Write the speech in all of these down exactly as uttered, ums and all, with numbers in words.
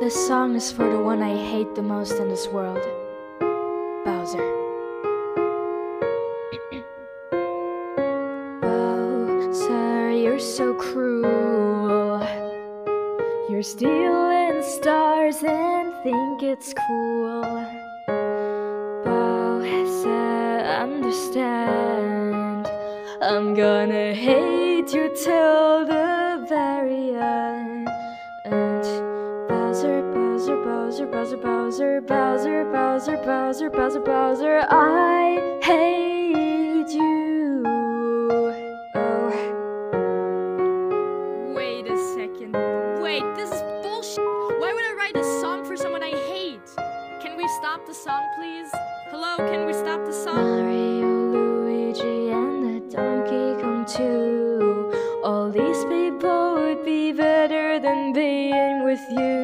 This song is for the one I hate the most in this world, Bowser. Bowser, you're so cruel. You're stealing stars and think it's cool. Bowser, understand, I'm gonna hate you till the very end. Bowser, Bowser, Bowser, Bowser, Bowser, Bowser, Bowser, Bowser, Bowser, Bowser, I hate you. Oh. Wait a second. Wait, this is bullshit. Why would I write a song for someone I hate? Can we stop the song, please? Hello, can we stop the song? Mario, Luigi, and the Donkey come too. All these people would be better than being with you.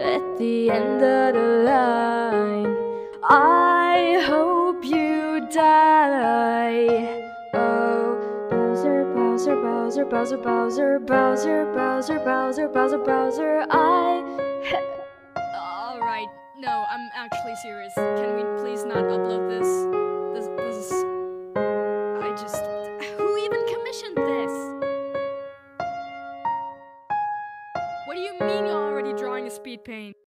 At the end of the line, I hope you die. Oh, Bowser, Bowser, Bowser, Bowser, Bowser, Bowser, Bowser, Bowser, Bowser, Bowser, I. Alright, no, I'm actually serious. Can we please not upload this? This, this is. I just. Who even commissioned this? What do you mean you're already drawing a speed paint?